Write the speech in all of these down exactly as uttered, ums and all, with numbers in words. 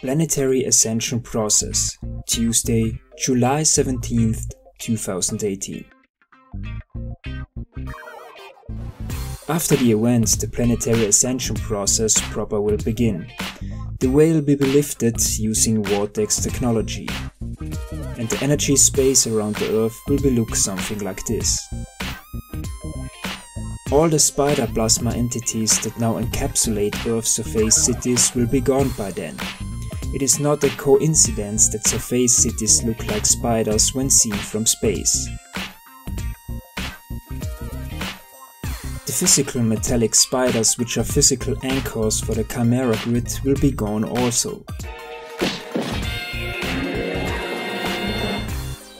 Planetary Ascension Process, Tuesday, July seventeenth, two thousand eighteen. After the events, the planetary ascension process proper will begin. The veil will be lifted using Vortex technology, and the energy space around the Earth will be look something like this. All the spider plasma entities that now encapsulate Earth's surface cities will be gone by then. It is not a coincidence that surface cities look like spiders when seen from space. Physical metallic spiders, which are physical anchors for the Chimera grid, will be gone also.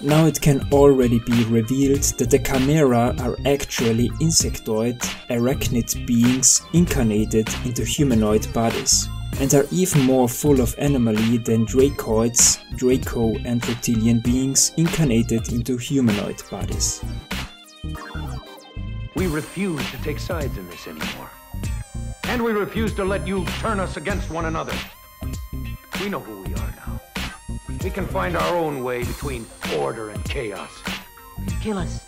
Now it can already be revealed that the Chimera are actually insectoid, arachnid beings incarnated into humanoid bodies, and are even more full of anomaly than Dracoids, Draco and Reptilian beings incarnated into humanoid bodies. We refuse to take sides in this anymore. And we refuse to let you turn us against one another. We know who we are now. We can find our own way between order and chaos. Kill us,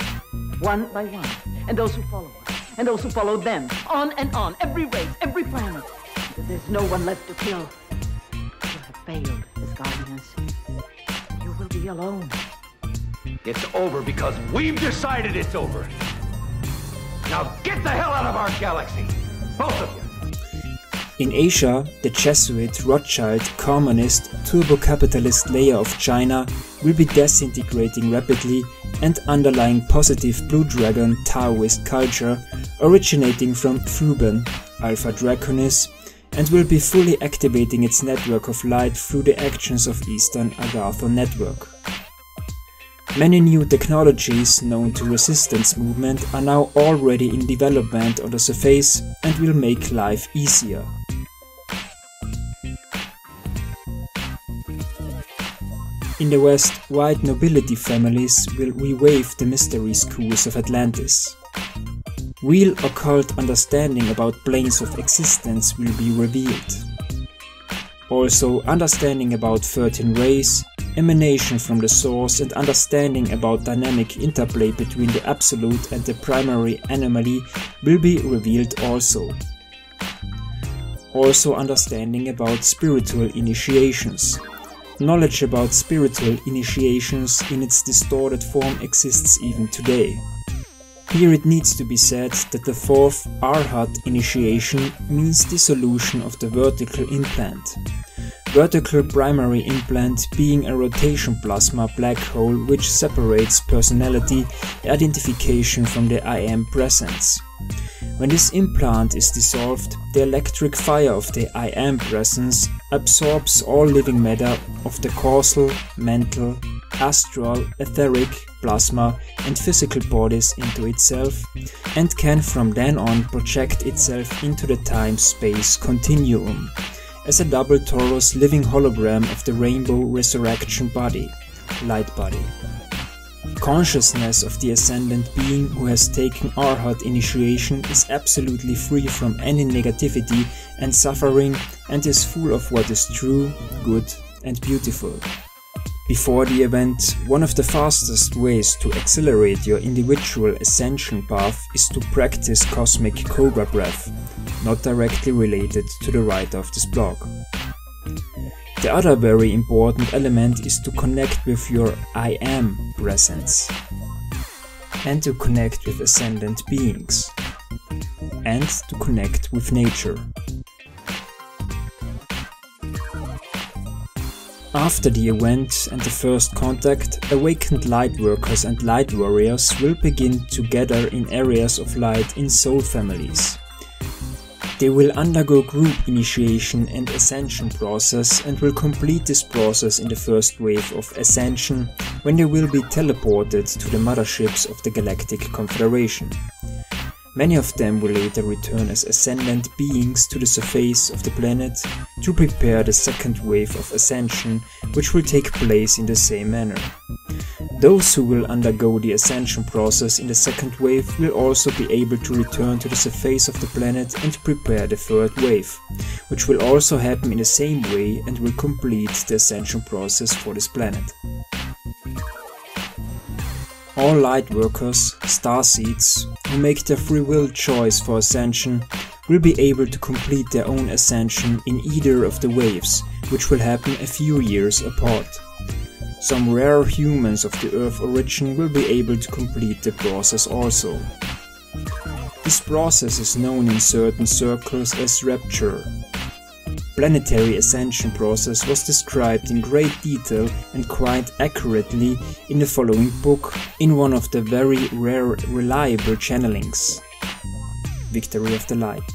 one by one, and those who follow us, and those who follow them, on and on, every race, every planet. There's no one left to kill. You have failed as guardians. You will be alone. It's over because we've decided it's over. Now get the hell out of our galaxy, both of you! In Asia, the Jesuit, Rothschild, communist, turbo-capitalist layer of China will be disintegrating rapidly, and underlying positive Blue Dragon Taoist culture originating from Phuban, Alpha Draconis, and will be fully activating its network of light through the actions of Eastern Agartha Network. Many new technologies known to resistance movement are now already in development on the surface and will make life easier. In the West, white nobility families will revive the mystery schools of Atlantis. Real occult understanding about planes of existence will be revealed. Also, understanding about thirteen rays, emanation from the source, and understanding about dynamic interplay between the absolute and the primary anomaly will be revealed also. Also understanding about spiritual initiations. Knowledge about spiritual initiations in its distorted form exists even today. Here it needs to be said that the fourth Arhat initiation means dissolution of the vertical implant. Vertical primary implant being a rotation plasma black hole which separates personality identification from the I A M Presence. When this implant is dissolved, the electric fire of the I A M Presence absorbs all living matter of the causal, mental, astral, etheric, plasma and physical bodies into itself, and can from then on project itself into the time-space continuum as a double torus living hologram of the rainbow resurrection body, light body. Consciousness of the ascendant being who has taken Arhat initiation is absolutely free from any negativity and suffering, and is full of what is true, good and beautiful. Before the event, one of the fastest ways to accelerate your individual ascension path is to practice cosmic cobra breath, not directly related to the writer of this blog. The other very important element is to connect with your I AM presence, and to connect with ascendant beings, and to connect with nature. After the event and the first contact, awakened lightworkers and light warriors will begin to gather in areas of light in soul families. They will undergo group initiation and ascension process, and will complete this process in the first wave of ascension, when they will be teleported to the motherships of the Galactic Confederation. Many of them will later return as ascendant beings to the surface of the planet to prepare the second wave of ascension, which will take place in the same manner. Those who will undergo the ascension process in the second wave will also be able to return to the surface of the planet and prepare the third wave, which will also happen in the same way and will complete the ascension process for this planet. All Lightworkers, Starseeds, who make their free will choice for ascension will be able to complete their own ascension in either of the waves, which will happen a few years apart. Some rare humans of the Earth origin will be able to complete the process also. This process is known in certain circles as rapture. Planetary ascension process was described in great detail and quite accurately in the following book in one of the very rare reliable channelings, Victory of the Light.